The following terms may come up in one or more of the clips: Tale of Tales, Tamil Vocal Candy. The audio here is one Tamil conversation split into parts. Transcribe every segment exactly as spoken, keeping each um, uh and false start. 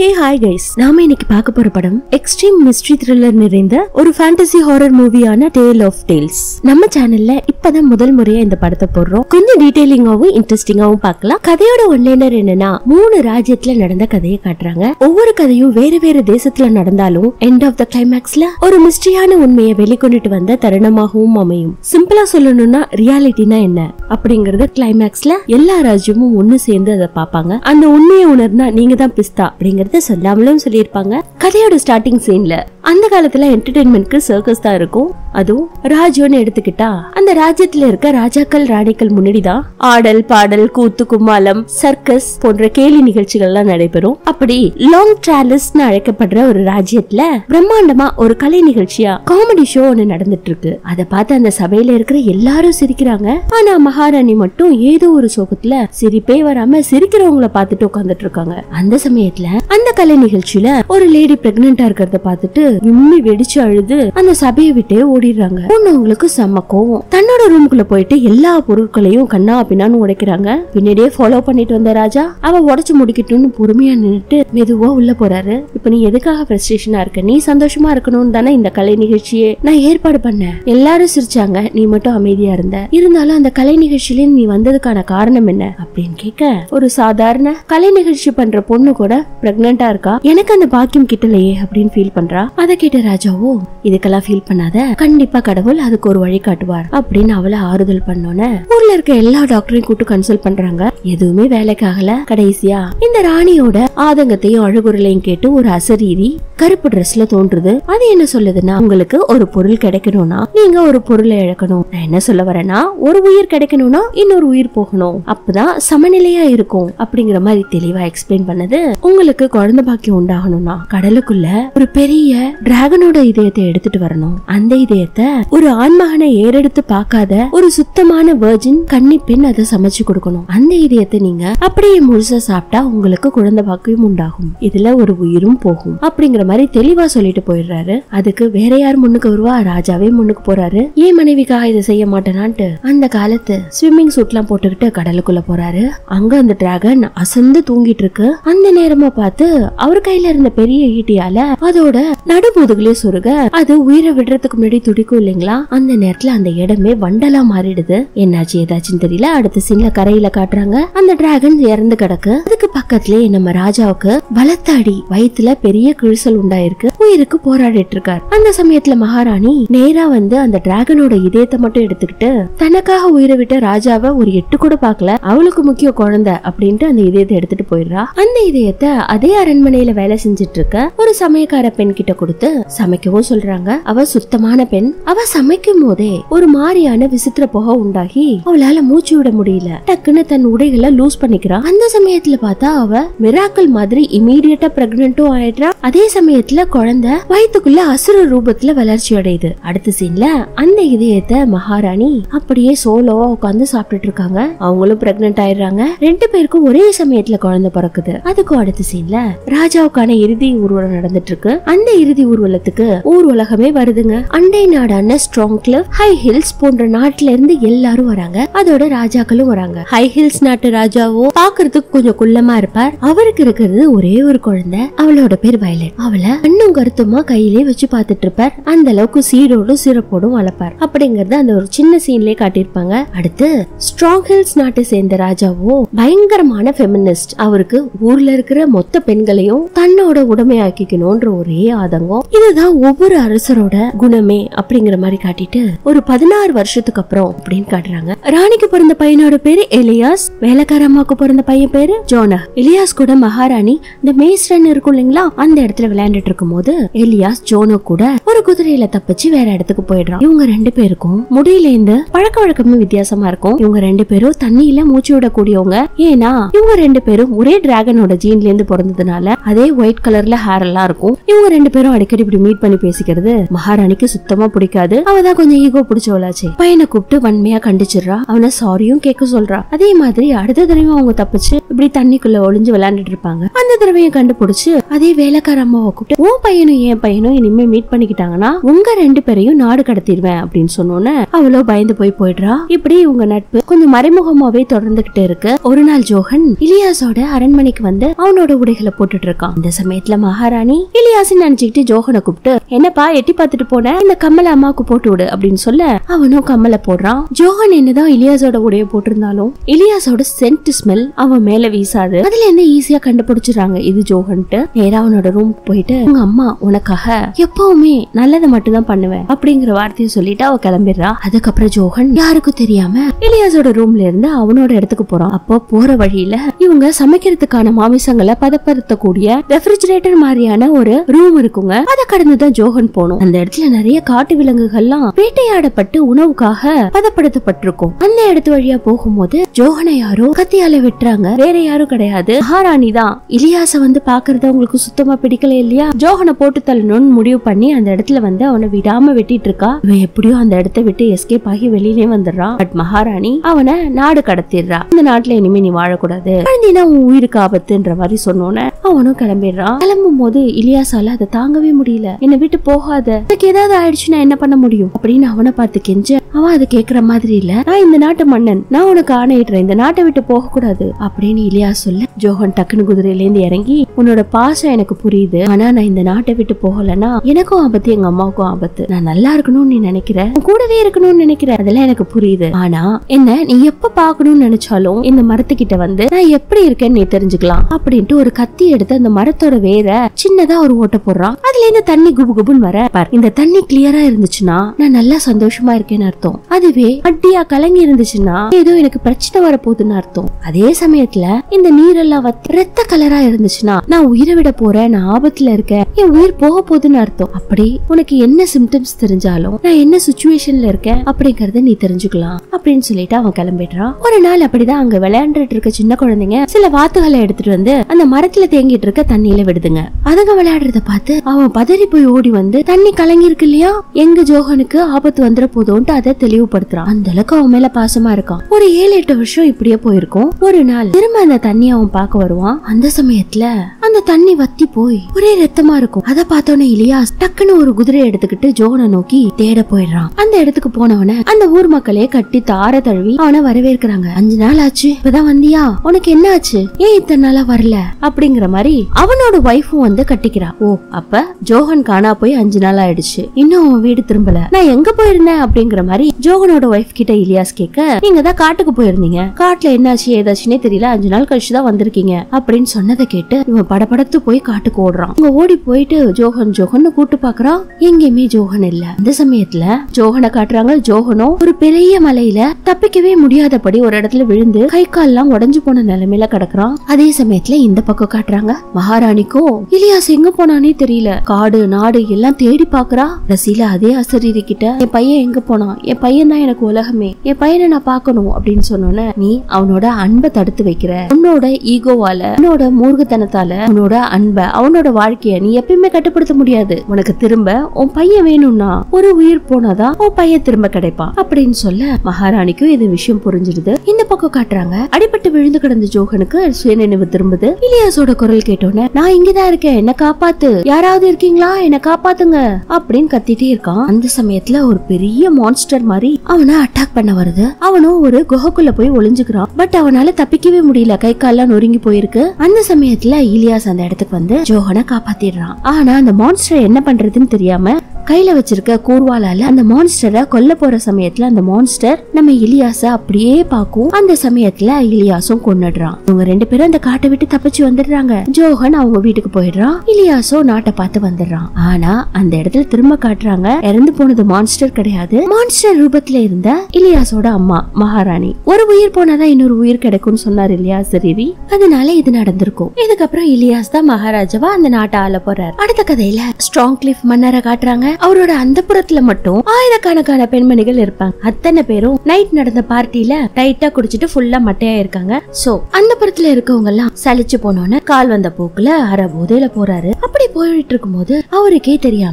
Hey hi guys, நாம இன்னைக்கு பார்க்க போற படம் எக்ஸ்ட்ரீம் மிஸ்ட்ரி த்ரில்லர் நிறைந்த ஒரு ஃபேண்டசி ஹாரர் மூவியான Tale of Tales. நம்ம சேனல்ல இப்பதான் முதல் முறையா இந்த படத்தை போடுறோம். கொஞ்சம் டீடைலிங்காவும் இன்ட்ரெஸ்டிங்காவும் பார்க்கலாம். கதையோட ஒன்லைனர் என்னன்னா மூணு ராஜ்யத்துல நடந்த கதையை காட்டுறாங்க. ஒவ்வொரு கதையும் வேற வேற தேசத்துல நடந்தாலும் எண்ட் ஆஃப் த கிளைமேக்ஸ்ல ஒரு மிஸ்ட்ரியான உண்மையை வெளிக்கொண்டுட்டு வந்த தருணமாகவும் அமையும். சிம்பிளா சொல்லணும்னா ரியாலிட்டினா என்ன அப்படிங்கறத கிளைமேக்ஸ்ல எல்லா ராஜ்யமும் ஒன்னு சேர்ந்து அதை பார்ப்பாங்க. அந்த உண்மையை உணர்ந்தா நீங்க தான் பிஸ்தா அப்படிங்கிற சொல்லாமலும் சொல்லியிருப்பாங்க. கதையோட ஸ்டார்டிங் சீன்ல அந்த காலத்துல என்டர்டெயின்மெண்ட்க்கு சர்க்கஸ் தான் இருக்கும். அதுவும் ராஜ்யம்னு எடுத்துக்கிட்டா அந்த ராஜ்யத்துல இருக்க ராஜாக்கள் ராணிகள் முன்னாடிதான் ஆடல் பாடல் கூத்து கும்மாலம் சர்க்கஸ் போன்ற கேலி நிகழ்ச்சிகள்லாம் நடைபெறும். அப்படி லாங் டிராலஸ்னு அழைக்கப்படுற ஒரு ராஜ்யத்துல பிரம்மாண்டமா ஒரு கலை நிகழ்ச்சியா காமெடி ஷோ ஒன்னு நடந்துட்டு இருக்கு. அதை பார்த்து அந்த சபையில இருக்கிற எல்லாரும் சிரிக்கிறாங்க. ஆனா மகாராணி மட்டும் ஏதோ ஒரு சோகத்துல சிரிப்பே வராம சிரிக்கிறவங்களை பார்த்துட்டு உட்கார்ந்துட்டு இருக்காங்க. அந்த சமயத்துல அந்த கலை நிகழ்ச்சியில ஒரு லேடி பிரெக்னென்டா இருக்கிறத பாத்துட்டு உம்மி வெடிச்சு அழுது அந்த சபையை விட்டே ஓடிடுறாங்க. பொண்ணவங்களுக்கு செம்ம கோவம். தன்னோட ரூமுக்குள்ள போயிட்டு எல்லா பொருட்களையும் கண்ணா பின்னான்னு உடைக்கிறாங்க. பின்னாடியே ஃபாலோ பண்ணிட்டு வந்த ராஜா அவ உடைச்சு முடிக்கட்டும்னு பொறுமையா நின்னுட்டு மெதுவா உள்ள போறாரு. இப்ப நீ எதுக்காக ஃப்ரஸ்ட்ரேஷனா இருக்க? நீ சந்தோஷமா இருக்கணும்னு தானே இந்த கலை நிகழ்ச்சியே நான் ஏற்பாடு பண்ணேன். எல்லாரும் சிரிச்சாங்க, நீ மட்டும் அமைதியா இருந்த. இருந்தாலும் அந்த கலை நிகழ்ச்சியில நீ வந்ததுக்கான காரணம் என்ன அப்படின்னு கேட்க ஒரு சாதாரண கலை நிகழ்ச்சி பண்ற பொண்ணு கூட பிரெக்னென்டா இருக்கா, எனக்கு அந்த பாக்கியம் கிட்டலையே அப்படின்னு ஃபீல் பண்றா. அத கேட்ட ராஜாவோ இதுக்கெல்லாம் ஃபீல் பண்ணாத, கண்டிப்பா கடவுள் அதுக்கு ஒரு வழி காட்டுவார் அப்படின்னு அவளை ஆறுதல் பண்ணோன்னு ஊர்ல இருக்க எல்லா டாக்டரையும் கூட்டு கன்சல்ட் பண்றாங்க. எதுவுமே வேலைக்காகல. கடைசியா இந்த ராணியோட ஆதங்கத்தையும் அழுகுறலையும் கேட்டு ஒரு அசரீரி கருப்பு ட்ரெஸ்ல தோன்றுது. அது என்ன சொல்லுதுன்னா உங்களுக்கு ஒரு பொருள் கிடைக்கணும்னா நீங்க ஒரு பொருளை இழக்கணும். நான் என்ன சொல்ல வரேன்னா ஒரு உயிர் கிடைக்கணும்னா இன்னொரு உயிர் போகணும், அப்பதான் சமநிலையா இருக்கும் அப்படிங்கிற மாதிரி தெளிவா எக்ஸ்பிளைன் பண்ணது. உங்களுக்கு குழந்தை பாக்கியம் உண்டாகணும்னா கடலுக்குள்ள ஒரு பெரிய டிராகனோட இதயத்தை எடுத்துட்டு வரணும். அந்த இதயத்தை ஒரு ஆண்மகனை ஏறெடுத்து பார்க்காத ஒரு சுத்தமான வெர்ஜின் கன்னி பெண் அதை சமைச்சு கொடுக்கணும். அந்த இதயத்தை நீங்க அப்படியே முழுசா சாப்பிட்டா உங்களுக்கு குழந்தை பாக்கியம் உண்டாகும், இதுல ஒரு உயிரும் போகும் அப்படிங்கிற மாதிரி தெளிவா சொல்லிட்டு போயிடுறாரு. அதுக்கு வேற யார் முன்னுக்கு வருவா? ராஜாவே முன்னுக்கு போறாரு. ஏன் மனைவிக்காக இதை செய்ய மாட்டேனான்ட்டு அந்த காலத்து ஸ்விம்மிங் சூட் எல்லாம் போட்டுக்கிட்டு கடலுக்குள்ள போறாரு. அங்க அந்த டிராகன் அசந்து தூங்கிட்டு இருக்கு. அந்த நேரமா பார்த்து அவர் கையில இருந்த பெரிய ஈட்டியால அதோட நடுமுதுகுல சொருக அது உயிரை விடுறதுக்கு முன்னாடி துடிக்கும் இல்லைங்களா. அந்த நேரத்துல அந்த இடமே வண்டலா மாறிடுது. என்னாச்சு ஏதாச்சுன்னு தெரியல. அடுத்த சீன்ல கரையில காட்டுறாங்க அந்த டிராகன் இறந்து கிடக்கு. அதுக்கு பக்கத்திலே நம்ம ராஜாவுக்கு பலத்தாடி வயிற்றுல பெரிய கிழிசல் உண்டாயிருக்கு. உயிருக்கு போராடிட்டு இருக்காரு. அந்த சமயத்துல மகாராணி நேரா வந்து அந்த டிராகனோட இதயத்தை மட்டும் எடுத்துக்கிட்டு தனக்காக உயிரை விட்ட ராஜாவை ஒரு எட்டு கூட பாக்கல, அவளுக்கு முக்கிய குழந்தை அப்படின்ட்டு அந்த இதயத்தை எடுத்துட்டு போயிடுறா. அந்த இதயத்தை அதே அரண்மனையில வேலை செஞ்சிட்டு இருக்க ஒரு சமையக்கார பெண் கிட்ட கொடுத்து சமைக்கவும் சொல்றாங்க. அவ சுத்தமான பெண். அவ சமைக்கும் போதே ஒரு மாதிரியான விசித்திர புகை உண்டாகி அவளால மூச்சு விட முடியல. டக்குன்னு தன் உடைகளை லூஸ் பண்ணிக்கிறா. அந்த சமயத்துல பார்த்தா அவ மிராக்கல் மாதிரி இமீடியட்டா பிரெக்னன்ட்டும் ஆயிடுறா. அதே சமயத்துல குழந்தை வயிற்றுக்குள்ள அசுர ரூபத்துல வளர்ச்சி அடையுது. அடுத்த சீன்ல அந்த இதயத்தை மகாராணி அப்படியே சோலோவா உட்காந்து சாப்பிட்டுட்டு இருக்காங்க. அவங்களும் பிரெக்னன்ட் ஆயிடுறாங்க. ரெண்டு பேருக்கும் ஒரே சமயத்துல குழந்தை பிறக்குது. அதுக்கும் அடுத்த சீன்ல ராஜாவுக்கான இறுதி ஊர்வலம் நடந்துட்டு இருக்கு. அந்த இறுதி ஊர்வலத்துக்கு ஊர் உலகமே வருதுங்க. அண்டை நாடான ஸ்ட்ராங் கிளிஃப் ஹை ஹில்ஸ் போன்ற நாட்டுல இருந்து எல்லாரும் வராங்க. அதோட ராஜாக்களும் வராங்க. ஹை ஹில்ஸ் நாட்டு ராஜாவோ பாக்குறதுக்கு கொஞ்சம் குள்ளமா இருப்பார். அவருக்கு இருக்கிறது ஒரே ஒரு குழந்தை. அவளோட பேர் வயலட். அவளை கண்ணும் கருத்துமா கையிலே வச்சு பாத்துட்டு இருப்பார். அந்த அளவுக்கு சீரோடும் சிறப்போடும் வளர்ப்பார் அப்படிங்கறத அந்த ஒரு சின்ன சீன்லயே காட்டியிருப்பாங்க. அடுத்து ஸ்ட்ராங் ஹில்ஸ் நாட்டை சேர்ந்த ராஜாவோ பயங்கரமான ஃபெமினிஸ்ட். அவருக்கு ஊர்ல இருக்கிற மொத்த பெண்களையும் தன்னோட உடமையாக்கிக்கணும்ன்ற ஒரே ஆதங்கம். இதுதான் ஒவ்வொரு அரசரோட குணமே அப்படிங்கிற மாதிரி காட்டிட்டு ஒரு பதினாறு வருஷத்துக்கு அப்புறம் அப்படின்னு காட்டுறாங்க. ராணிக்கு பிறந்த பையனோட பேரு எலியாஸ். வேலைக்காரம்மாக்கு பிறந்த பையன் பேரு ஜோனா. எலியாஸ் கூட மகாராணி இந்த மேஸ் ரன் இருக்கும் இல்லைங்களா, அந்த இடத்துல விளையாண்டுட்டு இருக்கும் போது எலியாஸ் ஜோனா கூட ஒரு குதிரையில தப்பிச்சு வேற இடத்துக்கு போயிடுறான். இவங்க ரெண்டு பேருக்கும் முடியில இருந்து பழக்க வழக்கமே வித்தியாசமா இருக்கும். இவங்க ரெண்டு பேரும் தண்ணியில மூச்சு விடக்கூடியவங்க. ஏன்னா இவங்க ரெண்டு பேரும் ஒரே டிராகனோட ஜீன்ல இருந்து பிறந்ததுனால அதே ஒயிட் கலர்ல ஹேர் எல்லாம் இருக்கும். இவங்க ரெண்டு பேரும் அடிக்கடி இப்படி மீட் பண்ணி பேசிக்கிறது மகாராணிக்கு சுத்தமா பிடிக்காது. அவதான் கொஞ்சம் ஈகோ பிடிச்சவளாச்சு. பையனை கூப்பிட்டு வன்மையா கண்டிச்சிடுறா, அவனை சாரியும் கேட்க சொல்றா. அதே மாதிரி அடுத்த தடவை அவங்க தப்பிச்சு இப்படி தண்ணிக்குள்ள ஒளிஞ்சு விளையாண்டுட்டு இருப்பாங்க. அந்த தடவையும் கண்டுபிடிச்சு அதே வேலைக்கார அம்மாவை கூப்பிட்டு உன் பையனும் என் பையனும் இனிமே மீட் பண்ணிக்கிட்டாங்கன்னா உங்க ரெண்டு பேரையும் நாடு கடத்திடுவேன் அப்படின்னு சொன்னோன்னு அவளோ பயந்து போய் போயிடுறா. இப்படி உங்க நட்பு கொஞ்சம் மறைமுகமாவே தொடர்ந்துகிட்டே இருக்கு. ஒரு நாள் ஜோகன் இலியாஸோட அரண்மனைக்கு வந்து அவனோட உடைகளை போட்டுட்டு இருக்கான். இந்த சமயத்துல மகாராணி இலியாஸ் நினைச்சுக்கிட்டு ஜோகனை கூப்பிட்டு என்னப்பா எட்டி பாத்துட்டு போன, இந்த கம்மல அம்மாக்கு போட்டு விடு அப்படின்னு சொல்ல அவனும் கம்மல போடுறான். ஜோகன் என்னதான் இலியாஸோட உடைய போட்டிருந்தாலும் இலியாஸோட சென்ட் ஸ்மெல் அவன் மேல வீசாது. அதுல என்ன ஈஸியா கண்டுபிடிச்சிடறாங்க இது ஜோகன்ட்டு. நேரா அவனோட ரூம் போயிட்டு உங்க அம்மா உனக்காக எப்பவுமே நல்லதை மட்டும் தான் பண்ணுவேன் அப்படிங்கிற வார்த்தையை சொல்லிட்டு அவ கிளம்பிடுறா. அதுக்கப்புறம் ஜோகன் யாருக்கும் தெரியாம இலியாஸோட ரூம்ல இருந்து அவனோட இடத்துக்கு போறான். அப்போ போற வழியில இவங்க சமைக்கிறதுக்கான மாமிசங்களை பதப்படுத்தக்கூடிய ரெஃப்ரிஜரேட்டர் மாதிரியான ஒரு ரூம் இருக்குங்க. அத கடந்துதான் ஜோகன் போனோம். அந்த இடத்துல நிறைய காட்டு விலங்குகள்லாம் வேட்டையாடப்பட்டு உணவுக்காக பதப்படுத்தப்பட்டிருக்கும். அந்த இடத்து வழியா போகும்போது ஜோகனை யாரோ கத்தியால வெட்டுறாங்க. வேற யாரும் கிடையாது, மகாராணி தான். இலியாஸ வந்து பாக்குறத உங்களுக்கு சுத்தமா பிடிக்கல இல்லையா, ஜோகனை போட்டு தள்ளணும்னு முடிவு பண்ணி அந்த இடத்துல வந்து அவனை விடாம வெட்டிட்டு இருக்கா. இவன் எப்படியோ அந்த இடத்த விட்டு எஸ்கேப் ஆகி வெளியிலே வந்துடுறான். பட் மகாராணி அவனை நாடு கடத்திடுறா. இந்த நாட்டுல இனிமே நீ வாழக்கூடாது, குழந்தைனா உன் உயிருக்கு ஆபத்துன்ற மாதிரி சொன்னோன்னு அவனும் கிளம்பிடுறான். கிளம்பும் போது இலியாஸால அதை தாங்கவே முடியல. என்ன விட்டு போகாத, எனக்கு ஏதாவது ஆயிடுச்சுன்னா என்ன பண்ண முடியும் அப்படின்னு அவனை பார்த்து கெஞ்ச அவன் அதை கேக்குற மாதிரி இல்ல. நான் இந்த நாட்டு மன்னன், நான் உனக்கு ஆணையிடுறேன், இந்த நாட்டை விட்டு போக கூடாது அப்படின்னு இலியாஸ் சொல்ல ஜோகன் டக்குன்னு குதிரையிலேந்து இறங்கி உன்னோட பாசம் எனக்கு புரியுது, ஆனா நான் இந்த நாட்டை விட்டு போகலன்னா எனக்கும் ஆபத்து, எங்க அம்மாவுக்கும் ஆபத்து. நான் நல்லா இருக்கணும்னு நீ நினைக்கிற, கூடவே இருக்கணும்னு நினைக்கிற, அதெல்லாம் எனக்கு புரியுது. ஆனா என்ன நீ எப்ப பாக்கணும்னு நினைச்சாலும் இந்த மரத்துக்கிட்ட வந்து நான் எப்படி இருக்கேன்னு நீ தெரிஞ்சுக்கலாம் அப்படின்ட்டு ஒரு கத்தி எடுத்து அந்த மரத்தோட வேற சின்னதா ஒரு ஓட்ட போடுறான். அதுல இருந்து தண்ணி குபு குபுன்னு வர, இந்த தண்ணி கிளியரா இருந்துச்சுன்னா நான் நல்லா சந்தோஷமா இருக்கேன்னு அர்த்தம், அதுவே அட்டியா கலங்கி இருந்துச்சுன்னா ஏதோ எனக்கு பிரச்சனை வர போகுதுன்னு அர்த்தம், அதே சமயத்துல இந்த நீரெல்லாம் ரத்த கலரா இருந்துச்சுன்னா நான் உயிரை விட போறேன், நான் ஆபத்துல இருக்கேன், என் உயிர் போக போகுதுன்னு அர்த்தம். அப்படி உனக்கு என்ன சிம்டம்ஸ் தெரிஞ்சாலும் நான் என்ன சுச்சுவேஷன்ல இருக்கேன் அப்படிங்கறத நீ தெரிஞ்சுக்கலாம் அப்படின்னு சொல்லிட்டு அவன் கிளம்பிடுறான். ஒரு நாள் அப்படிதான் அங்க விளையாண்டுட்டு இருக்க சின்ன குழந்தைங்க சில வாத்துகளை எடுத்துட்டு வந்து அந்த மரத்துல தேங்கிட்டு இருக்க தண்ணியில விடுதுங்க. அதுங்க விளையாடுறத பார்த்து அவன் பதறி போய் ஓடி வந்து தண்ணி கலங்கி இருக்கு இல்லையா, எங்க ஜோகனுக்கு ஆபத்து வந்துட போதும்னு அதை தெளிவுபடுத்துறான். அந்த அளவுக்கு அவன் மேல பாசமா இருக்கான். ஒரு ஏழு எட்டு வருஷம் இப்படியே போயிருக்கும். ஒரு நாள் திரும்ப அந்த தண்ணியை அவன் பார்க்க வருவான். அந்த சமயத்துல அந்த தண்ணி வத்தி போய் ஒரே ரத்தமா இருக்கும். அத பார்த்தோன்னே இலியாஸ் டக்குன்னு ஒரு குதிரை எடுத்துக்கிட்டு ஜோகனை நோக்கி தேட போயிடுறான். அந்த இடத்துக்கு போனவன அந்த ஊர் மக்களே கட்டி தார தழுவி அவனை வரவேற்கிறாங்க. அஞ்சு நாள் ஆச்சு, இப்பதான் வந்தியா, உனக்கு என்ன ஆச்சு, ஏன் இத்தனை நாளா வரல அப்படிங்கிற மாதிரி அவனோட வைஃபும் வந்து கட்டிக்கிறா. ஓ அப்ப ஜோகன் காணா போய் அஞ்சு நாள் ஆயிடுச்சு, இன்னும் அவன் வீடு திரும்பல, நான் எங்க போயிருந்தேன் அப்படிங்கிற மாதிரி ஜோகனோட வைஃப் கிட்ட இலியாஸ் கேட்க நீங்க தான் காட்டுக்கு போயிருந்தீங்க, காட்டுல என்னாச்சு ஏதாச்சுன்னே தெரியல, அஞ்சு நாள் கழிச்சுதான் வந்திருக்கீங்க அப்படின்னு சொன்னதை கேட்டு இவன் படபடத்து போய் காட்டுக்கு ஓடுறான். இங்க ஓடி போயிட்டு ஜோகன் ஜோகன் கூட்டு பாக்குறான், எங்கேயுமே ஜோகன் இல்ல. அந்த சமயத்துல ஜோகனை காட்டுறாங்க. ஜோகனும் ஒரு பெரிய மலையில தப்பிக்கவே முடியாதபடி ஒரு இடத்துல விழுந்து கை கால் எல்லாம் உடஞ்சு போன நிலைமையில கிடக்குறான். அதே சமயத்துல இந்த பக்கம் காட்டுறாங்க மகாராணிக்கும் இலியாஸ் எங்க போனானே தெரியல. காடு நாடு எல்லாம் தேடி பாக்குறா. ரசில அதே ஆசிரியர் கிட்ட என் பையன் எங்க போனான், என் பையன் தான் எனக்கு உலகமே, என் பையனை நான் பாக்கணும் அப்படின்னு சொன்னோன்னு நீ அவனோட அன்பை தடுத்து வைக்கிற, உன்னோட ஈகோவால உன்னோட மூர்கத்தனத்தால உன்னோட அன்பை அவனோட வாழ்க்கைய நீ எப்பயுமே கட்டுப்படுத்த முடியாது, உனக்கு திரும்ப உன் பையன் வேணும்னா ஒரு உயிர் போனாதான் உன் பையன் திரும்ப கிடைப்பான் அப்படின்னு சொல்ல மகாராணிக்கும் இது விஷயம் புரிஞ்சிருது. இந்த பக்கம் காட்டுறாங்க அடிபட்டு விழுந்து கிடந்த ஜோகனுக்கு சுயநினைவு திரும்புது. இலியாஸோட குரல் கேட்டோன்னே நான் இங்கதான் இருக்கேன், என்ன காப்பாத்து, யாராவது இருக்கீங்களா, என்ன காப்பாத்துங்க அப்படின்னு கத்திட்டே இருக்கான். அந்த சமயத்துல ஒரு பெரிய மான்ஸ்டர் மாதிரி அவனை அட்டாக் பண்ண வருது. அவனும் ஒரு குகைக்குள்ள போய் ஒளிஞ்சுக்கிறான். பட் அவனால தப்பிக்கவே முடியல, கை கால்லாம் நொறுங்கி போயிருக்கு. அந்த சமயத்துல இலியாஸ் அந்த இடத்துக்கு வந்து ஜோகனை காப்பாத்திடுறான். ஆனா அந்த மான்ஸ்டர் என்ன பண்றதுன்னு தெரியாம கையில வச்சிருக்க கூர்வாளால அந்த மான்ஸ்டரை கொல்ல போற சமயத்துல அந்த மான்ஸ்டர் நம்ம இலியாஸ அப்படியே பாக்கும். அந்த சமயத்துல இலியாஸும் கொன்னுடுறான். இவங்க ரெண்டு பேரும் அந்த காட்டை விட்டு தப்பிச்சு வந்துடுறாங்க. ஜோகன் அவங்க வீட்டுக்கு போயிடுறான். இலியாஸோ நாட்டை பார்த்து வந்துடுறான். ஆனா அந்த இடத்துல திரும்ப காட்டுறாங்க இறந்து போனது மான்ஸ்டர் கிடையாது, மான்ஸ்டர் ரூபத்துல இருந்த இலியாஸோட அம்மா மகாராணி. ஒரு உயிர் போனாதான் இன்னொரு உயிர் கிடைக்கும்னு சொன்னார் இலியாஸ் ரீவி, அதனால இது நடந்திருக்கும். இதுக்கப்புறம் இலியாஸ் தான் மகாராஜாவா அந்த நாட்டை ஆள போறாரு. அடுத்த கதையில ஸ்ட்ராங் கிளிஃப் மன்னரை காட்டுறாங்க. அவரோட அந்தப்புறத்துல மட்டும் ஆயிரக்கணக்கான பெண்மணிகள் இருப்பாங்க. அத்தனை பேரும் நைட் நடந்த பார்ட்டில டைட்டா குடிச்சிட்டு ஃபுல்லா மட்டையா இருக்காங்க. சோ அந்தப்புறத்துல இருக்கவங்க எல்லாம் சலிச்சு போனோன்னு கால் வந்த போக்குல அரை போதையில போறாரு. அப்படி போயிட்டு இருக்கும்போது அவருக்கே தெரியாம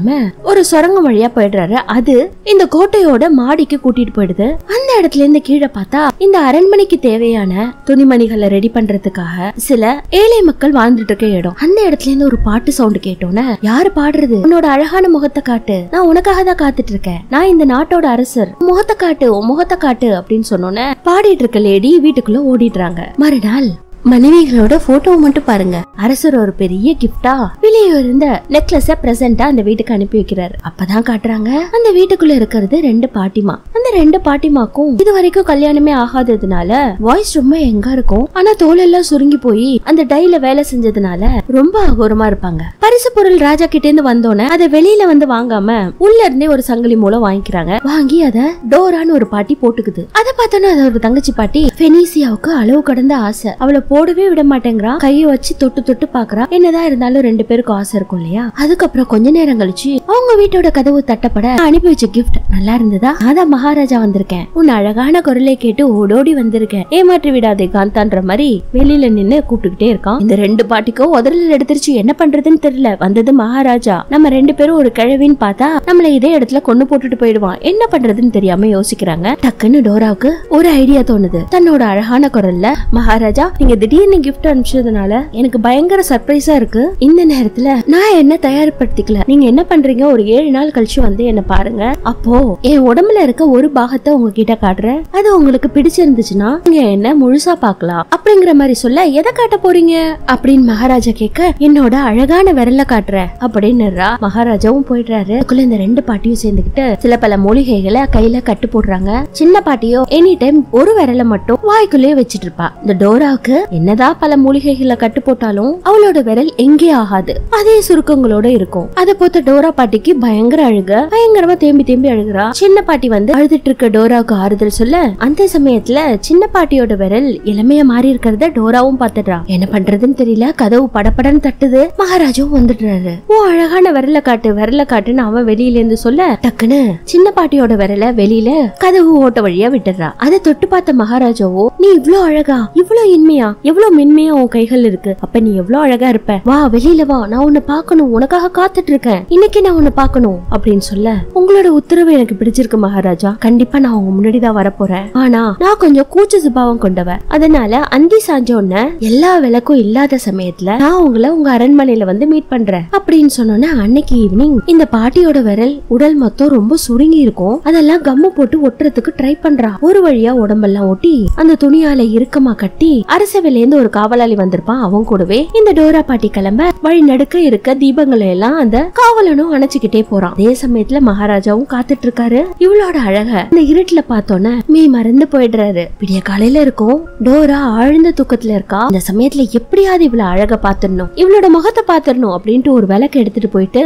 ஒரு சுரங்கம் வழியா போயிடுறாரு. அது இந்த கோட்டையோட மாடிக்கு கூட்டிட்டு போயிடுது. அந்த இடத்துல இருந்து கீழே பார்த்தா இந்த அரண்மனைக்கு தேவையான துணிமணிகளை ரெடி பண்றதுக்காக சில ஏழை மக்கள் வாழ்ந்துட்டு இருக்க இடம். அந்த இடத்துல இருந்து ஒரு பாட்டு சவுண்ட் கேட்டோன்னு, யாரு பாடுறது? உன்னோட அழகான முகத்தை காட்டு, நான் உனக்காக தான் காத்துட்டு இருக்கேன், நான் இந்த நாட்டோட அரசர், முகத்தை காட்டு முகத்தை காட்டு அப்படின்னு சொன்னோன்னு பாடிட்டு இருக்க லேடி வீட்டுக்குள்ள ஓடிடுறாங்க. மறுநாள் மனைவிகளோட போட்டோவை மட்டும் பாருங்க. அரசர் ஒரு பெரிய கிஃப்டா வெளியே இருந்த நெக்லஸ் பிரசன்டா அந்த வீட்டுக்கு அனுப்பி வைக்கிறாரு. அப்பதான் காட்டுறாங்க அந்த வீட்டுக்குள்ள இருக்கிறது ரெண்டு பாட்டிமா. அந்த ரெண்டு பாட்டிமாக்கும் இது வரைக்கும் கல்யாணமே ஆகாததுனால வாய்ஸ் ரொம்ப எங்கா இருக்கும். ஆனா தோலெல்லாம் சுருங்கி போய் அந்த டைல வேலை செஞ்சதுனால ரொம்ப அகோரமா இருப்பாங்க. பரிசு பொருள் ராஜா கிட்ட இருந்து வந்தோன்னு அதை வெளியில வந்து வாங்காம உள்ள இருந்தே ஒரு சங்கிலி மூலம் வாங்கிக்கிறாங்க. வாங்கி அத டோரான்னு ஒரு பாட்டி போட்டுக்குது. அதை பார்த்தோன்னா அது ஒரு தங்கச்சி பாட்டி. பெனிசியாவுக்கு அளவு கடந்த ஆசை. அவளை போடவே விட மாட்டேங்கிறான். கையை வச்சு தொட்டு தொட்டு பாக்குறா. என்னதான் இருந்தாலும் ரெண்டு பேருக்கும் ஆசை இருக்கும் இல்லையா? அதுக்கப்புறம் கொஞ்ச நேரம் கழிச்சு அவங்க வீட்டோட கதவு தட்டப்பட அனுப்பி வச்ச கிஃப்ட் நல்லா இருந்ததா? அதான் மகாராஜா வந்திருக்கேன், உன் அழகான குரலை கேட்டு ஓடோடி வந்திருக்கேன், ஏமாற்றி விடாதே காந்தான்ற மாதிரி வெளியில நின்னு கூப்பிட்டுக்கிட்டே இருக்கான். இந்த ரெண்டு பாட்டிக்கும் உதறல எடுத்துருச்சு. என்ன பண்றதுன்னு தெரியல. வந்தது மகாராஜா, நம்ம ரெண்டு பேரும் ஒரு கிழவின்னு பார்த்தா நம்மள இதே இடத்துல கொண்டு போட்டுட்டு போயிடுவான். என்ன பண்றதுன்னு தெரியாம யோசிக்கிறாங்க. டக்குன்னு டோராவுக்கு ஒரு ஐடியா தோணுது. தன்னோட அழகான குரல்ல, மகாராஜா நீங்க திடீர்னு கிஃப்ட் அனுப்பிச்சதுனால எனக்கு பயங்கர சர்ப்ரைஸா இருக்கு. இந்த நேரத்துல நான் என்ன தயார்படுத்திக்கல. நீங்க என்ன பண்றீங்க, ஒரு ஏழு நாள் கழிச்சு வந்து என்ன பாருங்க, அப்போ என் உடம்புல இருக்க ஒரு பாகத்தை உங்ககிட்ட காட்டுறேன், அது உங்களுக்கு பிடிச்சிருந்துச்சுன்னா நீங்க என்ன முழுசா பாக்கலாம் அப்படிங்கிற மாதிரி சொல்ல, எதை காட்ட போறீங்க அப்படின்னு மகாராஜா கேட்க, என்னோட அழகான விரல காட்டுறேன் அப்படின்னு மகாராஜாவும் போயிடுறாரு. அதுக்குள்ள இந்த ரெண்டு பாட்டியும் சேர்ந்துகிட்டு சில பல மூலிகைகளை கையில கட்டு போடுறாங்க. சின்ன பாட்டியோ எனி டைம் ஒரு விரலை மட்டும் வாய்க்குள்ளேயே வச்சிட்டு இருப்பா. இந்த டோராவுக்கு என்னதான் பல மூலிகைகளை கட்டு போட்டாலும் அவளோட விரல் எங்கே ஆகாது, அதே சுருக்கங்களோட இருக்கும். அதை பொறுத்த டோரா பாட்டிக்கு பயங்கர அழுக. பயங்கரமா தேம்பி தேம்பி அழுகிறா. சின்ன பாட்டி வந்து அழுதுட்டு இருக்க டோராவுக்கு ஆறுதல் சொல்ல, அந்த சமயத்துல சின்ன பாட்டியோட விரல் இளமைய மாறி இருக்கிறத டோராவும் பாத்துடுறா. என்ன பண்றதுன்னு தெரியல. கதவு படப்படன்னு தட்டுது. மகாராஜாவும் வந்துடுறாரு. ஓ அழகான விரல காட்டு விரல காட்டுன்னு அவன் வெளியில இருந்து சொல்ல, டக்குன்னு சின்ன பாட்டியோட விரல வெளியில கதவு ஓட்ட வழியா விட்டுடுறா. அதை தொட்டு பார்த்த மகாராஜாவோ, நீ இவ்ளோ அழகா, இவ்ளோ இனிமையா, எவ்வளவு மென்மையா உன் கைகள் இருக்கு, அப்ப நீ எவ்வளவு அழகா இருப்ப, வா வெளியில வா, நான் உன்னை பாக்கணும், உனக்காக காத்துட்டு இருக்கேன், இன்னைக்கு நான் உன்னை பாக்கணும் அப்படின்னு சொல்ல, உங்களோட உத்தரவு எனக்கு பிடிச்சிருக்கு மகாராஜா, கண்டிப்பா நான் உங்க முன்னாடி தான் வரப்போறேன், ஆனா நான் கொஞ்சம் கூச்ச சுபாவம் கொண்டவ, அதனால அந்தி சாஞ்சோன்னு எல்லா விளக்கும் இல்லாத சமயத்துல நான் உங்களை உங்க அரண்மனையில வந்து மீட் பண்றேன் அப்படின்னு சொன்னோன்னா, அன்னைக்கு ஈவினிங் இந்த பாட்டியோட விரல் உடல் மொத்தம் ரொம்ப சுருங்கி இருக்கும். அதெல்லாம் கம்மு போட்டு ஒட்டுறதுக்கு ட்ரை பண்றா. ஒரு வழியா உடம்பெல்லாம் ஒட்டி அந்த துணியால இறுக்கமா கட்டி அரச இருந்து ஒரு காவலாளி வந்திருப்பான். அவன் கூடவே இந்த டோரா பாட்டி கிளம்ப வழி நடுக்க இருக்க தீபங்களை எல்லாம் அந்த காவலனும் அணைச்சுக்கிட்டே போறான். அதே சமயத்துல மகாராஜாவும் காத்துட்டு இருக்காரு. இவளோட அழக இந்த இருட்டுல பார்த்தோன்னு மீ மறந்து போயிடுறாரு. விடிய காலையில இருக்கும். டோரா ஆழ்ந்த தூக்கத்துல இருக்கா. இந்த சமயத்துல எப்படியாவது இவ்வளவு அழக பாத்துடணும், இவளோட முகத்தை பாத்துடணும் அப்படின்ட்டு ஒரு விளக்கு எடுத்துட்டு போயிட்டு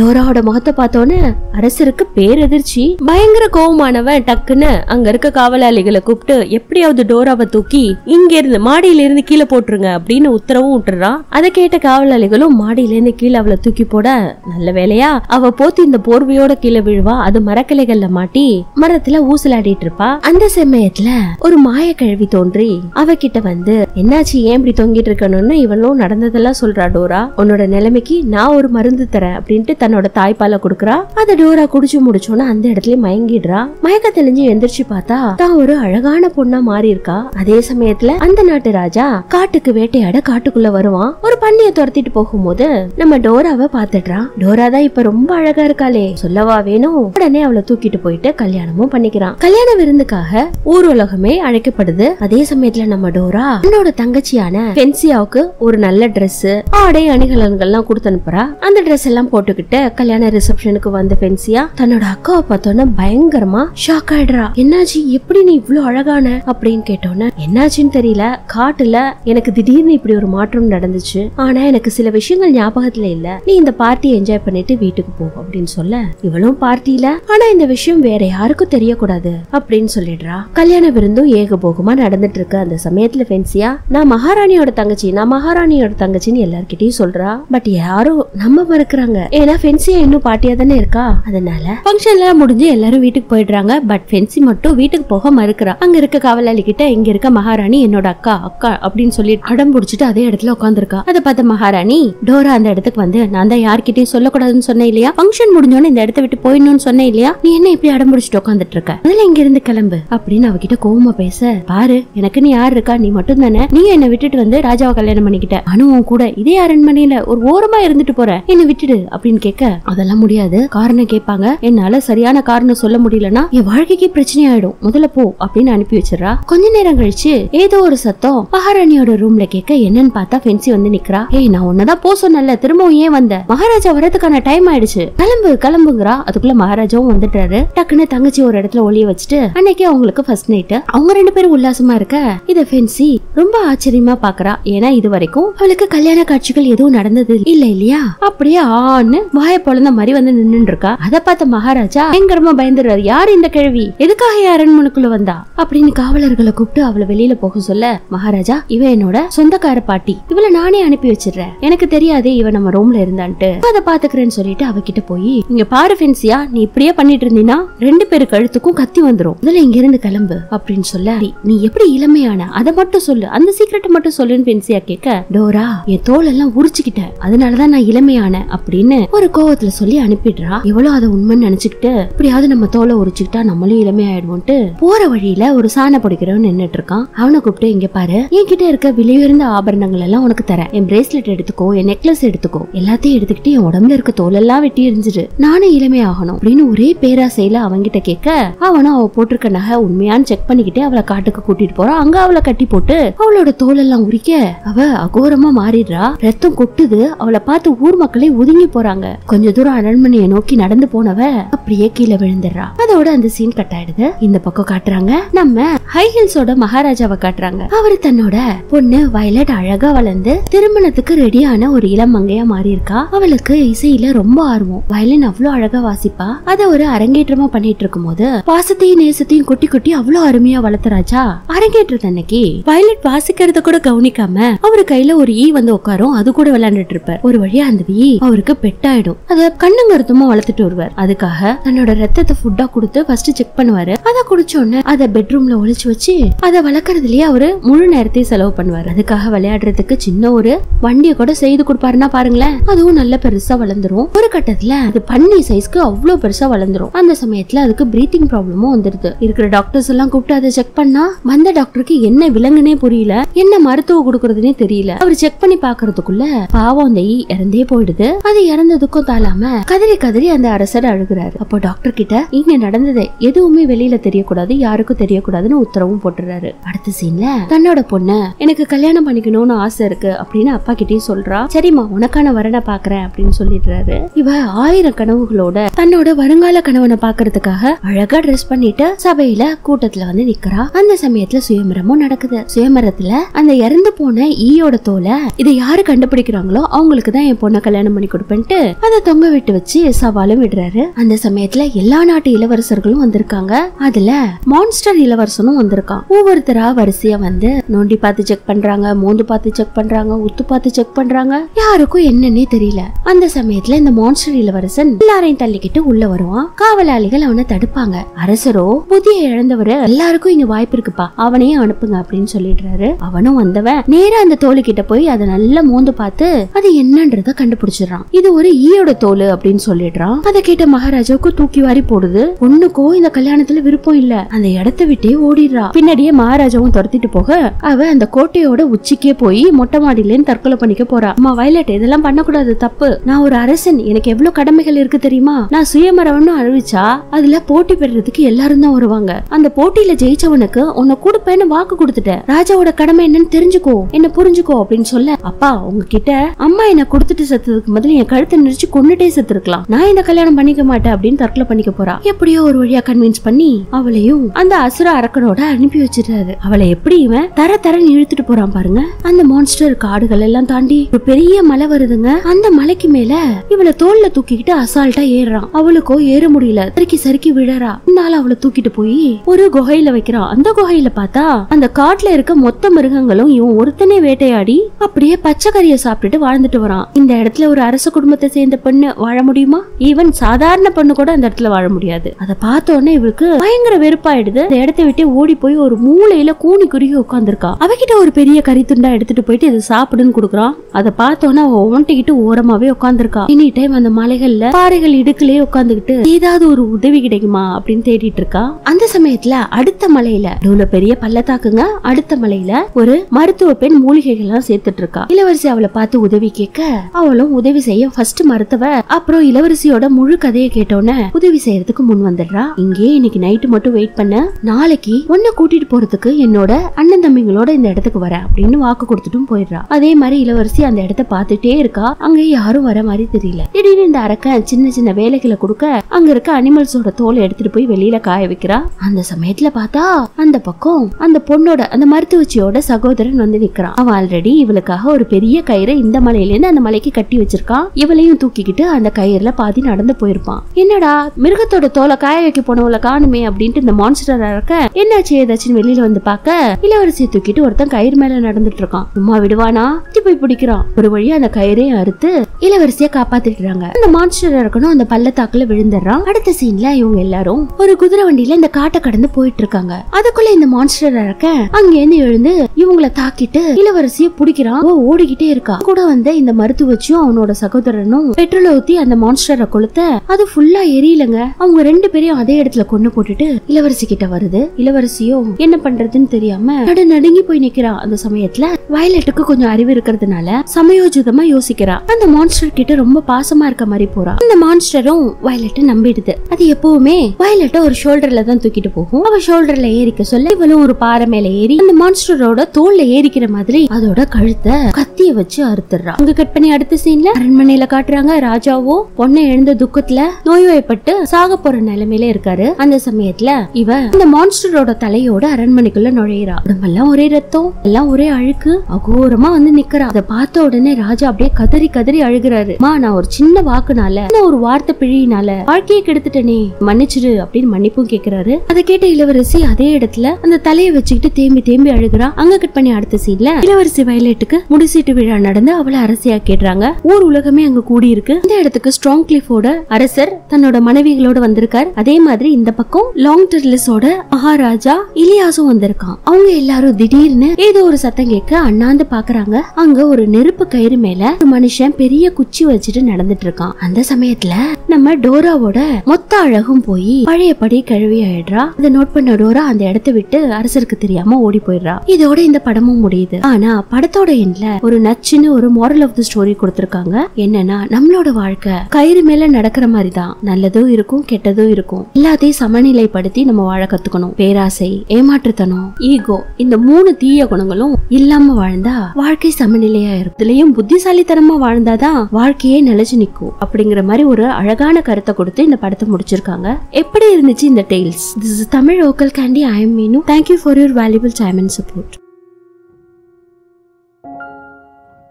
டோராவோட முகத்தை பார்த்தோன்னு அரசருக்கு பேரெதிர்ச்சி. பயங்கர கோபமானவன் டக்குன்னு அங்க இருக்க காவலாளிகளை கூப்பிட்டு எப்படியாவது டோராவை தூக்கி இங்க இருந்து மாடியில இருந்து கீழே போட்டுருங்க அப்படின்னு உத்தரவும் விட்டுறான். அதை கேட்ட காவலாளிகளும் மாடியில இருந்து கீழே அவளை தூக்கி போட, நல்ல வேலையா அவ போத்து இந்த போர்வையோட கீழே விழுவா. அது மரக்கிளைகள்ல மாட்டி மரத்துல ஊசலாடிட்டு இருப்பா. அந்த சமயத்துல ஒரு மாய கிழவி தோன்றி அவகிட்ட வந்து, என்னாச்சு ஏன் இப்படி தொங்கிட்டு இருக்கணும்னு இவனும் நடந்ததெல்லாம் சொல்றா. டோரா உன்னோட நிலைமைக்கு நான் ஒரு மருந்து தரேன் அப்படின்ட்டு தன்னோட தாய்ப்பால குடுக்கறா. அத டோரா குடிச்சு முடிச்சோன்னு அந்த இடத்துல மயங்கிடுறா. மயக்க தெளிஞ்சு எந்திரிச்சு பார்த்தா தான் ஒரு அழகான பொண்ணா மாறி இருக்கா. அதே சமயத்துல அந்த நாட்டு ராஜா காட்டுக்கு வேட்டையாட காட்டுக்குள்ள வருவான். ஒரு பண்ணிய துரத்திட்டு போகும்போது நம்ம டோராவை பாத்துடுறான். டோரா தான் இப்ப ரொம்ப அழகா இருக்காளே, சொல்லவா வேணும். உடனே அவளை தூக்கிட்டு போயிட்டு கல்யாணமும் பண்ணிக்கிறான். கல்யாண விருந்துக்காக ஊர் உலகமே அழைக்கப்படுது. அதே சமயத்துல நம்ம டோரா என்னோட தங்கச்சியான பென்சியாவுக்கு ஒரு நல்ல ட்ரெஸ் ஆடை அணிகலன்கள்லாம் கொடுத்து அனுப்புறா. அந்த ட்ரெஸ் எல்லாம் போட்டுக்கிட்டு கல்யாண ரிசப்ஷனுக்கு வந்த பென்சியா தன்னோட அக்காவை பார்த்தோன்னு பயங்கரமா ஷாக் ஆயிடுறா. என்னாச்சு, எப்படி நீ இவ்வளவு அழகான அப்படின்னு கேட்டோன்னு, என்னாச்சுன்னு தெரியல, காட்டுல எனக்கு திடீர்னு இப்படி ஒரு மாற்றம் நடந்துச்சு, ஆனா எனக்கு சில விஷயங்கள் ஞாபகத்துல இல்ல, நீ இந்த பார்ட்டி என்ஜாய் பண்ணிட்டு வீட்டுக்கு போ அப்படின்னு சொல்ல, இவளும் பார்ட்டில ஆனா இந்த விஷயம் வேற யாருக்கும் தெரியக்கூடாது அப்படின்னு சொல்லிடுறா. கல்யாண விருந்தும் ஏகபோகமா நடந்துட்டு இருக்கு. அந்த சமயத்துல பென்சியா, நான் மகாராணியோட தங்கச்சி நான் மகாராணியோட தங்கச்சின்னு எல்லார்கிட்டயும் சொல்றா. பட் யாரும் நம்ப மறுக்கிறாங்க. ஏன்னா ஆனா ஃபென்சி இன்னும் பார்ட்டியா தானே இருக்கா. அதனால ஃபங்க்ஷன்லாம் முடிஞ்சு எல்லாரும் வீட்டுக்கு போயிடுறாங்க. பட் ஃபென்சி மட்டும் வீட்டுக்கு போக மறுக்கிறா. அங்க இருக்க காவலாளி கிட்ட இங்க இருக்க மகாராணி என்னோட அக்கா அக்கா அப்படின்னு சொல்லி அடம் பிடிச்சிட்டு அதே இடத்துல உட்காந்துருக்கா. அதை பார்த்த மகாராணி, டோரா அந்த இடத்துக்கு வந்து நான் தான் யார்கிட்டயும் சொல்லக்கூடாதுன்னு சொன்னேன் இல்லையா, ஃபங்க்ஷன் முடிஞ்சோன்னு இந்த இடத்த விட்டு போயிடணும்னு சொன்னேன் இல்லையா, நீ என்ன இப்படி அடம் பிடிச்சிட்டு உட்காந்துட்டு இருக்க, முதல்ல இங்க இருந்து கிளம்பு அப்படின்னு அவகிட்ட கோவமா பேச, பாரு எனக்கு நீ யார் இருக்கா, நீ மட்டும் தானே, நீ என்ன விட்டுட்டு வந்து ராஜாவை கல்யாணம் பண்ணிக்கிட்ட, அனுவும் கூட இதே அரண்மனையில ஒரு ஓரமா இருந்துட்டு போற, என்ன விட்டுடு அப்படின்னு கேட்க, அதெல்லாம் முடியாது காரணம் கேட்பாங்க, என்னால சரியான காரணம் சொல்ல முடியலன்னா என் வாழ்க்கைக்கு பிரச்சனை ஆயிடும், முதல்ல போ அப்படின்னு அனுப்பி வச்சிடறா. கொஞ்ச நேரம் கழிச்சு ஏதோ ஒரு சத்தம் மகாராணியோட ரூம்ல கேட்க என்னன்னு பார்த்தா ஃபென்சி வந்து நிக்கிறா. ஏய் நான் உன்னதான் போ சொன்னல, திரும்பவும் ஏன் வந்த, மகாராஜா வரதுக்கான டைம் ஆயிடுச்சு, கிளம்பு கிளம்புங்கிறா. அதுக்குள்ள மகாராஜாவும் வந்துட்டாரு. டக்குன்னு தங்கச்சி ஒரு இடத்துல ஒளிய வச்சுட்டு அன்னைக்கு அவங்களுக்கு ஃபர்ஸ்ட் நைட் அவங்க ரெண்டு பேரும் உல்லாசமா இருக்க இத ஃபென்சி ரொம்ப ஆச்சரியமா பாக்குறா. ஏன்னா இது வரைக்கும் அவளுக்கு கல்யாண காட்சிகள் எதுவும் நடந்தது இல்ல இல்லையா. அப்படியே ஆன்னு வாய பொழந்த மாதிரி வந்து நின்னுட்டு இருக்கா. அதை பார்த்த மகாராஜா பயங்கரமா பயந்துடுறாரு. யாரு இந்த கிழவி, எதுக்காக அரண்மனைக்குள்ள வந்தா அப்படின்னு காவலர்களை கூப்பிட்டு அவளை வெளியில போக சொல்ல, மகாராஜா இவ என்னோட சொந்தக்கார பாட்டி, இவளை நானே அனுப்பி வச்சிடுறேன், எனக்கு தெரியாது இவ நம்ம ரூம்ல இருந்தான்ட்டு, அதை பாத்துக்கிறேன்னு சொல்லிட்டு அவகிட்ட போய், இங்க பாரு ஃபென்சியா, நீ இப்படியே பண்ணிட்டு இருந்தீனா ரெண்டு பேரு கழுத்துக்கும் கத்தி வந்துரும், முதல்ல இங்க இருந்து கிளம்பு அப்படின்னு சொல்ல, நீ எப்படி இளமையான அதை மட்டும் சொல்லு, அந்த சீக்கிரட்டை மட்டும் சொல்லுன்னு ஃபென்சியா கேட்க, டோரா என் தோல் எல்லாம் உரிச்சுக்கிட்டேன் அதனாலதான் நான் இளமையான அப்படின்னு ஒரு கோவத்துல சொல்லி அனுப்பிடுறா. எவ்வளவு அதை உண்மைன்னு நினைச்சுக்கிட்டு இப்படியாவது நம்ம தோலை உரிச்சுக்கிட்டா நம்மளும் இளமையாயிடுவோம்ட்டு போற வழியில ஒரு சாண பிடிக்கிறவன் நின்னுட்டு இருக்கான். அவனை கூப்பிட்டு, இங்க பாரு என் கிட்ட இருக்க விலையுயர்ந்த ஆபரணங்கள் எல்லாம் உனக்கு தரேன், என் பிரேஸ்லெட் எடுத்துக்கோ, என் நெக்லஸ் எடுத்துக்கோ, எல்லாத்தையும் எடுத்துக்கிட்டு என் உடம்புல இருக்க தோலெல்லாம் வெட்டி எரிஞ்சிடு, நானும் இளமை ஆகணும் அப்படின்னு ஒரே பேராசையில அவன்கிட்ட கேட்க, அவனும் அவ போட்டிருக்க நகை உண்மையான்னு செக் பண்ணிக்கிட்டே அவளை காட்டுக்கு கூட்டிட்டு போறான். அங்க அவளை கட்டி போட்டு அவளோட தோல் எல்லாம் உரிக்க அவ அகோரமா மாறிடுறா. ரத்தம் கொட்டுது. அவளை பார்த்து ஊர் மக்களே ஒதுங்கி போறாங்க. கொஞ்ச தூரம் அரண்மனையை நோக்கி நடந்து போனவ அப்படியே கீழே விழுந்துடுறா. அதோட அந்த சீன் கட் ஆயிடுது. இந்த பக்கம் காட்டுறாங்க நம்ம ஹை ஹில்ஸோட மகாராஜாவை காட்டுறாங்க. அவரு தன்னோட பொண்ணு வயலட் அழகா வளர்ந்து திருமணத்துக்கு ரெடியான ஒரு இளமங்கையா மாறி இருக்கா. அவளுக்கு இசையில ரொம்ப ஆர்வம். வயலின் அவ்வளவு அழகா வாசிப்பா. அத ஒரு அரங்கேற்றமா பண்ணிட்டு இருக்கும் போது பாசத்தையும் நேசத்தையும் கொட்டி கொட்டி அவ்வளவு அருமையா வளர்த்தராஜா. அரங்கேற்றது அன்னைக்கு வயலட் வாசிக்கிறத கூட கவனிக்காம அவரு கையில ஒரு ஈ வந்து உட்காரும். அது கூட விளையாண்டுட்டு இருப்பார். ஒரு வழியா அந்த ஈ அவருக்கு பெட்டாயிடும். அத கண்ணுங்கருத்தமா வளர்த்துட்டு வருவார். அதுக்காக தன்னோட ரத்தத்தை ஃபுட்டா கொடுத்து ஃபர்ஸ்ட் செக் பண்ணுவாரு. அத குடிச்சோன்னு அத பெட்ரூம்ல ஒளிச்சு வச்சு அத வளர்க்கறதுலயே அவரு முழு நேரத்தையும் செலவு பண்ணுவாரு. அதுக்காக விளையாடுறதுக்கு சின்ன ஒரு வண்டியை கூட செய்து கொடுப்பாருன்னா பாருங்களேன். அதுவும் நல்ல பெருசா வளர்ந்துரும். ஒரு கட்டத்துல அது பண்ணி சைஸ்க்கு அவ்வளவு பெருசா வளர்ந்துரும். அந்த சமயத்துல அதுக்கு பிரீத்திங் ப்ராப்ளமும் வந்துருது. இருக்கிற டாக்டர்ஸ் எல்லாம் கூப்பிட்டு அதை செக் பண்ணா வந்த டாக்டருக்கு என்ன விலங்குனே புரியல, என்ன மருத்துவம் கொடுக்கறதுனே தெரியல. அவர் செக் பண்ணி பாக்குறதுக்குள்ள பாவம் அந்த ஈ இறந்தே போயிடுது. அது இறந்ததுக்கும் தாளாம கதறி கதறி அந்த அரசர் அழுகுறாரு. அப்போ டாக்டர் கிட்ட இங்க நடந்ததை எதுவுமே வெளியில தெரியக்கூடாது, யாருக்கும் தெரியக்கூடாதுன்னு உத்தரவும் போட்டுறாரு. அடுத்த சீன்ல தன்னோட பொண்ணு எனக்கு கல்யாணம் பண்ணிக்கணும்னு ஆசை இருக்கு அப்படின்னு அப்பா கிட்டயும் சொல்றா. சரிம்மா உனக்கான வரனை பாக்குறேன் அப்படின்னு சொல்லிடுறாரு. இவ ஆயிரம் கனவுகளோட தன்னோட வருங்கால கணவனை பாக்குறதுக்காக அழகா ட்ரெஸ் பண்ணிட்டு சபையில கூட்டத்துல வந்து நிக்கிறா. அந்த சமயத்துல சுயமரமும் நடக்குது. சுயமரத்துல அந்த இறந்து போன ஈயோட தோலை இதை யாரு கண்டுபிடிக்கிறாங்களோ அவங்களுக்கு தான் என் பொண்ணை கல்யாணம் பண்ணி கொடுப்பேன்ட்டு அதை தொங்க விட்டு வச்சு சவாலும் விடுறாரு. அந்த சமயத்துல எல்லா நாட்டு இளவரசர்களும் வந்திருக்காங்க. அதுல மான்ஸ்டர் இளவரசனும் வந்திருக்கான். ஒவ்வொருத்தரா வரிசையா வந்து நோண்டி பார்த்து செக் பண்றாங்க, மூந்து பார்த்து செக் பண்றாங்க, உத்து பார்த்து செக் பண்றாங்க. யாருக்கும் என்னன்னே தெரியல. அந்த சமயத்துல இந்த மான்ஸ்டர் இளவரசன் எல்லாரையும் தள்ளிக்கிட்டு உள்ள வருவான். காவலாளிகள் அவனை தடுப்பாங்க. அரசரோ புதிய இழந்தவரு எல்லாருக்கும் இங்க வாய்ப்பு இருக்குப்பா, அவனையும் அனுப்புங்க அப்படின்னு சொல்லிடுறாரு. அவனும் வந்தவன் நேரா அந்த தோலு கிட்ட போய் அதை நல்லா மோந்து பார்த்து அது என்னன்றத கண்டுபிடிச்சிடறான். இது ஒரு ஈயோட தோலு அப்படின்னு சொல்லிடுறான். அதை கேட்ட மகாராஜாவுக்கு தூக்கி வாரி போடுது. ஒண்ணுக்கும் இந்த கல்யாணத்துல விருப்பம் இல்ல. அந்த இடத்தை விட்டே ஓடிடுறா. பின்னாடியே மகாராஜாவும் துரத்திட்டு போக அவ அந்த கோட்டையோட உச்சிக்கே போய் மொட்டை மாடியிலேன்னு தற்கொலை பண்ணிக்க போறா. அம்மா வயலட் இதெல்லாம் பண்ணக்கூடாது, தப்பு, நான் ஒரு அரசன், எனக்கு எவ்வளவு கடமைகள் இருக்கு தெரியுமா, நான் சுயமரவன்னு அறிவிச்சா அதுல போட்டி பெறறதுக்கு எல்லாரும் தான் வருவாங்க, அந்த போட்டியில ஜெயிச்சவனுக்கு உன்னை கொடுப்பேன்னு வாக்கு கொடுத்துட்டேன், ராஜாவோட கடமை என்னன்னு தெரிஞ்சுக்கோ, என்ன புரிஞ்சுக்கோ அப்படின்னு சொல்ல, அப்பா உங்ககிட்ட அம்மா என்ன கொடுத்துட்டு செத்ததுக்கு முதல்ல என் கழுத்தை நெரிச்சு கொண்டுட்டே செத்து இருக்கலாம், நான் இந்த கல்யாணம் பண்ணிக்க மாட்டேன் அப்படின்னு தற்கொலை பண்ணிக்க போறா. எப்படியோ ஒரு வழியா கன்வின்ஸ் பண்ணி அவளையும் அந்த அசுர அரக்கனோட கார்டோட அனுப்பி வச்சிட்டாரு. அவளை எப்படி இவன் தர தரன்னு இழுத்துட்டு போறான் பாருங்க. அந்த மான்ஸ்டர் காடுகள் எல்லாம் தாண்டி ஒரு பெரிய மலை வருதுங்க. அந்த மலைக்கு மேல இவளை தோல்ல தூக்கிக்கிட்டு அசால்ட்டா ஏறுறான். அவளுக்கோ ஏற முடியல, சறுக்கி சறுக்கி விழறா. அதனால அவளை தூக்கிட்டு போய் ஒரு குகையில வைக்கிறான். அந்த குகையில பார்த்தா அந்த காட்டுல இருக்க மொத்த மிருகங்களும் இவன் ஒருத்தனே வேட்டையாடி அப்படியே பச்சைக்கறியை சாப்பிட்டுட்டு வாழ்ந்துட்டு வரான். இந்த இடத்துல ஒரு அரச குடும்பத்தை சேர்ந்த பெண்ணு வாழ முடியுமா? ஈவன் சாதாரண பெண்ணு கூட அந்த இடத்துல வாழ முடியாது. அத பார்த்தோன்னே இவளுக்கு பயங்கர வெறுப்பாயிடுது. அந்த இடத்தை விட்டு ஓடி போய் ஒரு மூளையில கூனி குறுகி உட்காந்துருக்கா. அவகிட்ட ஒரு பெரிய கறி துண்டா எடுத்துட்டு போயிட்டு இதை சாப்பிடுன்னு கொடுக்குறான். அதை பார்த்தோன்னா அவ ஒன்றிக்கிட்டு ஓரமாவே உட்காந்துருக்கா. இனி டைம் அந்த மலைகள்ல பாறைகள் இடுக்குலயே உட்காந்துக்கிட்டு ஏதாவது ஒரு உதவி கிடைக்குமா அப்படின்னு தேடிட்டு இருக்கா. அந்த சமயத்துல அடுத்த மலையில இவ்வளவு பெரிய பள்ளத்தாக்குங்க. அடுத்த மலையில ஒரு மருத்துவ பெண் மூலிகைகள் எல்லாம் சேர்த்துட்டு இருக்கா. இளவரசி அவளை பார்த்து உதவி கேட்க அவளும் உதவி செய்ய ஃபர்ஸ்ட் மருத்துவ அப்புறம் இளவரசியோட முழு கதையை கேட்டோன்னு உதவி செய்யறதுக்கு முன் வந்துடுறா. இங்கே இன்னைக்கு நைட்டு மட்டும் வெயிட் பண்ண, நாளைக்கு ஒன்ன கூட்டிட்டு போறதுக்கு என்னோட அண்ணன் தம்பிங்களோட இந்த இடத்துக்கு வர அப்படின்னு வாக்கு கொடுத்துட்டும் போயிடுறா. அதே மாதிரி இளவரசி அந்த இடத்த பாத்துட்டே இருக்கா. அங்க யாரும் வர மாதிரி தெரியல. திடீர்னு இந்த அரக்க சின்ன சின்ன வேலைகளை கொடுக்க அங்க இருக்க அனிமல்ஸோட தோலை எடுத்துட்டு போய் வெளியில காய வைக்கிறா. அந்த சமயத்துல பார்த்தா அந்த பக்கம் அந்த பொண்ணோட அந்த மருத்துவச்சியோட சகோதரன் வந்து நிக்கிறான். அவன் ஆல்ரெடி இவளுக்காக ஒரு பெரிய கயிறை இந்த மலையிலேருந்து அந்த மலைக்கு கட்டி வச்சிருக்கான். இவளையும் தூக்கிக்கிட்டு அந்த கயிறுல பாதி நடந்து போயிருப்பான். என்னடா மிருகத்தோட தோலை காய வைக்க போனவளை காணுமே அப்படின்ட்டு இந்த மான்ஸ்டர் இருக்க என்னாச்சு ஏதாச்சும் வெளியில வந்து பாக்க இளவரசியை தூக்கிட்டு ஒருத்தன் கயிறு மேல நடந்துட்டு இருக்கான். சும்மா விடுவானா? போய் பிடிக்கிறான். ஒரு வழியா அந்த கயிறையும் அறுத்து இளவரசியை காப்பாத்திடுறாங்க. அந்த மான்ஸ்டர் இருக்கணும் அந்த பள்ளத்தாக்குல விழுந்துடுறான். அடுத்த சீன்ல இவங்க எல்லாரும் ஒரு குதிரை வண்டியில இந்த காட்டை கடந்து போயிட்டு இருக்காங்க. அதுக்குள்ள இந்த மான்ஸ்டர் இருக்க அங்க இருந்து எழுந்து இவங்களை தாக்கிட்டு இளவரசியை பிடிக்கிறான். ஓடிக்கிட்டே இருக்கா. கூட வந்து இந்த மருத்துவச்சியும் அவனோட சகோதரனும் பெட்ரோல் ஊத்தி அந்த மான்ஸ்டரை கொளுத்த அது ஃபுல்லா எரியலங்க. அவங்க ரெண்டு பேரையும் அதே இடத்துல கொண்டு போட்டுட்டு இளவரசி கிட்ட வருது. இளவரசியும் என்ன பண்றதுன்னு தெரியாம நடு நடுங்கி போய் நிக்கிறா. அந்த சமயத்துல வயலட்டுக்கு கொஞ்சம் அறிவு இருக்கிறதுனால சமயோஜிதமா யோசிக்கிறா. அந்த மான்ஸ்டர் கிட்ட ரொம்ப பாசமா இருக்க மாதிரி போறா. அந்த மான்ஸ்டரும் வயலட்டை நம்பிடுது. அது எப்பவுமே வயலட்ட ஒரு ஷோல்டர்ல தான் தூக்கிட்டு போகும். அவ ஷோல்டர்ல ஏறிக்க சொல்ல இவளும் ஒரு பாறை மேல ஏறி அந்த மான்ஸ்டரோட தோல்ல ஏறிக்கிற மாதிரி அதோட கழுத்தை கத்திய வச்சு அறுத்துடுறா. அங்க கட் பண்ணி அடுத்த சீன்ல அரண்மனையில காட்டுறாங்க. ராஜாவோ பொண்ணை எழுந்த துக்கத்துல நோய்வாய்ப்பட்டு சாக போற நிலைமையில இருக்காரு. அந்த சமயத்துல இவ இந்த மான்ஸ்டரோட தலையோட அரண்மனைக்குள்ள நுழையிறா. உடம்பெல்லாம் ஒரே ரத்தம், எல்லாம் ஒரே அழுக்கு, அகோரமா வந்து நிக்கிறா. அதை பார்த்த உடனே ராஜா அப்படியே கதறி கதறி அழுகிறாரு. மா, நான் ஒரு சின்ன வாக்குனால, ஒரு வார்த்தை பிழியினால வாழ்க்கையை கெடுத்துட்டனே, மன்னிச்சிடு அப்படின்னு மன்னிப்பும் கேக்குறாரு. அதை கேட்ட இளவரசி அதே இடத்துல அந்த தலையை வச்சுக்கிட்டு தேம்பி தேம்பி அழுகிறா. அங்க கட் பண்ணி அடுத்த சீன்ல இளவரசி வயலட்டுக்கு முடிசீட்டு விழா நடந்து அவளை அரசியா கேட்றாங்க. ஊர் உலகமே அங்க கூடி இருக்கு. இந்த இடத்துக்கு ஸ்ட்ராங் கிளிஃபோட அரசர் தன்னோட மனைவிகளோட வந்திருக்காரு. அதே மாதிரி இந்த பக்கம் லாங் டெர்லிஸோட மகாராஜா இலியாசும் வந்திருக்கான். அவங்க எல்லாரும் திடீர்னு ஏதோ ஒரு சத்தம் கேட்க அண்ணாந்து பாக்குறாங்க. அங்க ஒரு நெருப்பு கயிறு மேல ஒரு மனுஷன் பெரிய குச்சி வச்சுட்டு நடந்துட்டு இருக்கான். அந்த சமயத்துல நம்ம டோராவோட மொத்த அழகும் போய் பழையபடி கிளவி ஆயிடுறா. இதை நோட் பண்ண டோரா அந்த இடத்த விட்டு அரசருக்கு தெரியாம ஓடி போயிடுறா. இதோட இந்த படமும் முடியுது. ஆனா படத்தோட எண்ட்ல ஒரு நச்சுன்னு ஒரு moral of the story கொடுத்திருக்காங்க. என்னன்னா, நம்மளோட வாழ்க்கை கயிறு மேல நடக்கிற மாதிரி தான். நல்லதும் இருக்கும், கெட்டதும் இருக்கும். எல்லாத்தையும் சமநிலைப்படுத்தி நம்ம வாழ கத்துக்கணும். பேராசை, ஏமாற்றுத்தனம், ஈகோ, இந்த மூணு தீய குணங்களும் இல்லாம வாழ்ந்தா வாழ்க்கை சமநிலையா இருக்கும். இதுலயும் புத்திசாலித்தனமா வாழ்ந்தாதான் வாழ்க்கையே நிலைச்சு நிக்கும் அப்படிங்கிற மாதிரி ஒரு அழகான கருத்தை கொடுத்து இந்த படத்தை முடிச்சிருக்காங்க. எப்படி இருந்துச்சு இந்த tales? This is Tamil Vocal Candy. I am Meenu. Thank you for your valuable time and support.